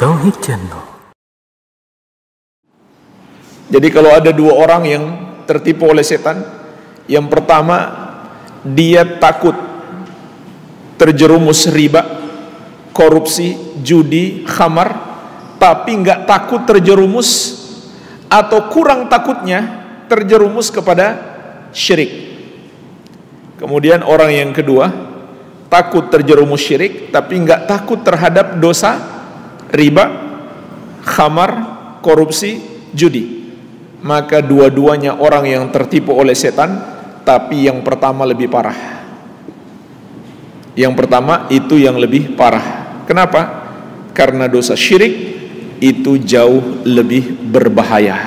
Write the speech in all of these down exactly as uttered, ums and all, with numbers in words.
Tauhid Channel. Jadi kalau ada dua orang yang tertipu oleh setan, yang pertama dia takut terjerumus riba, korupsi, judi, khamar, tapi nggak takut terjerumus atau kurang takutnya terjerumus kepada syirik. Kemudian orang yang kedua takut terjerumus syirik, tapi nggak takut terhadap dosa riba, khamar, korupsi, judi. Maka dua-duanya orang yang tertipu oleh setan, tapi yang pertama lebih parah. Yang pertama itu yang lebih parah. Kenapa? Karena dosa syirik itu jauh lebih berbahaya.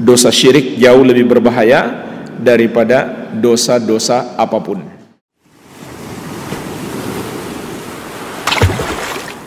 Dosa syirik jauh lebih berbahaya daripada dosa-dosa apapun.